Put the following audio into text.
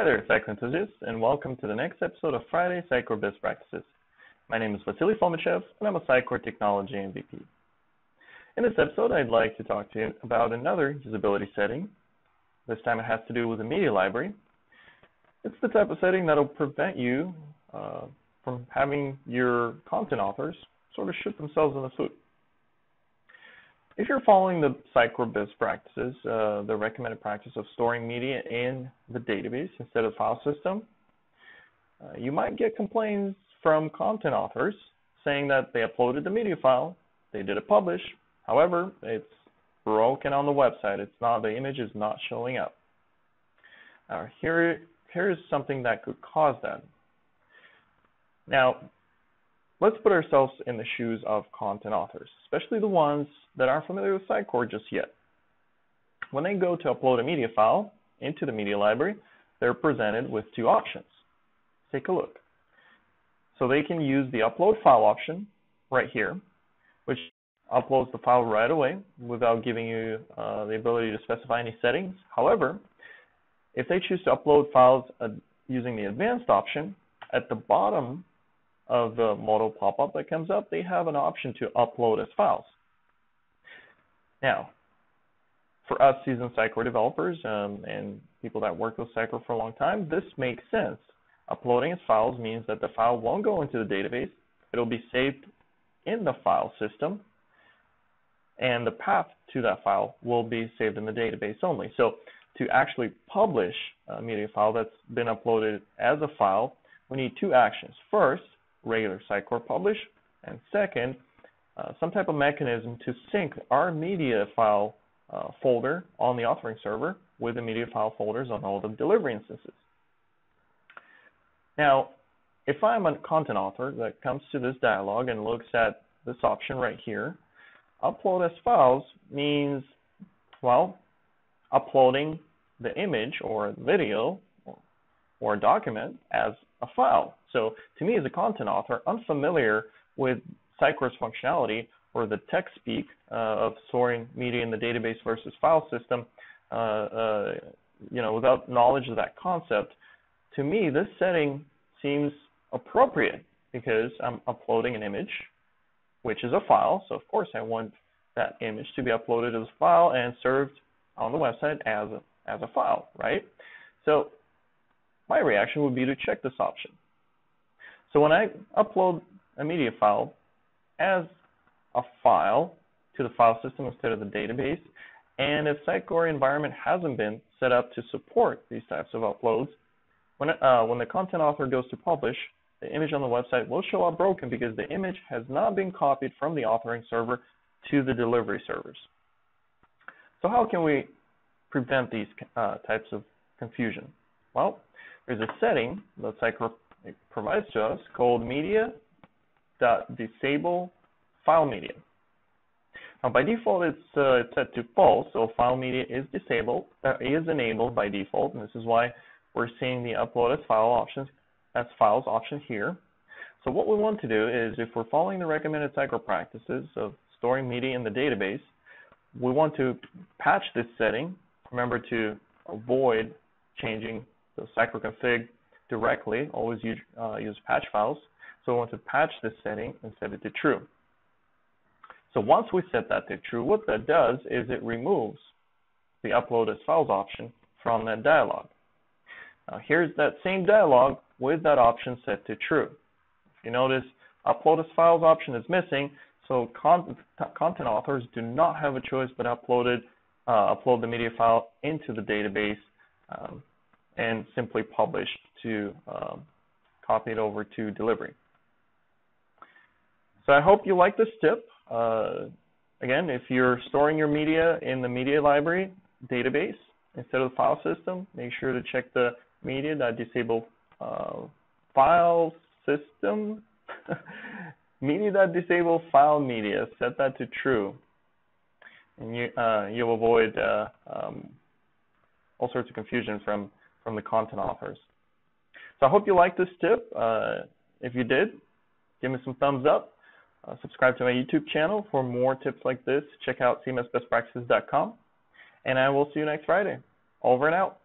Hi there, site enthusiasts, and welcome to the next episode of Friday Sitecore Best Practices. My name is Vasily Fomachev, and I'm a Sitecore Technology MVP. In this episode, I'd like to talk to you about another usability setting. This time it has to do with a media library. It's the type of setting that will prevent you from having your content authors sort of shoot themselves in the foot. If you're following the Sitecore best practices, the recommended practice of storing media in the database instead of file system, you might get complaints from content authors saying that they uploaded the media file, they did a publish, however, it's broken on the website. The image is not showing up. Here's something that could cause that. Now, let's put ourselves in the shoes of content authors, especially the ones that aren't familiar with Sitecore just yet. When they go to upload a media file into the media library, they're presented with two options. Take a look. So they can use the upload file option right here, which uploads the file right away without giving you the ability to specify any settings. However, if they choose to upload files using the advanced option, at the bottom of the modal pop-up that comes up, they have an option to upload as files. Now, for us seasoned Sitecore developers and people that work with Sitecore for a long time, this makes sense. Uploading as files means that the file won't go into the database. It'll be saved in the file system, and the path to that file will be saved in the database only. So to actually publish a media file that's been uploaded as a file, we need two actions. First, regular Sitecore publish, and second, some type of mechanism to sync our media file folder on the authoring server with the media file folders on all the delivery instances. Now, if I'm a content author that comes to this dialog and looks at this option right here, upload as files means, well, uploading the image or video or a document as a file. So to me as a content author, unfamiliar with Sitecore's functionality or the tech speak of storing media in the database versus file system, without knowledge of that concept, to me this setting seems appropriate because I'm uploading an image, which is a file. So of course I want that image to be uploaded as a file and served on the website as a file, right? So my reaction would be to check this option. So when I upload a media file as a file to the file system instead of the database, and if Sitecore environment hasn't been set up to support these types of uploads, when the content author goes to publish, the image on the website will show up broken because the image has not been copied from the authoring server to the delivery servers. So how can we prevent these types of confusion? Well, there's a setting that Sitecore provides to us called media.disable file media. Now, by default, it's set to false, so file media is disabled, is enabled by default, and this is why we're seeing the upload as file options as files option here. So what we want to do is, if we're following the recommended Sitecore practices of storing media in the database, we want to patch this setting. Remember to avoid changing the Sitecore config directly, always use patch files. So we want to patch this setting and set it to true. So once we set that to true, what that does is it removes the upload as files option from that dialog. Now here's that same dialog with that option set to true. If you notice, upload as files option is missing, so content authors do not have a choice but upload the media file into the database and simply publish to copy it over to delivery. So I hope you like this tip. Again, if you're storing your media in the media library database instead of the file system, make sure to check the media.disable file system, media.disable file media, set that to true, and you'll avoid all sorts of confusion from the content authors. So I hope you liked this tip. If you did, give me some thumbs up. Subscribe to my YouTube channel for more tips like this. Check out CMSBestPractices.com, and I will see you next Friday. Over and out.